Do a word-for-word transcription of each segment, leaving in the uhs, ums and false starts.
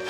You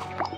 Hi.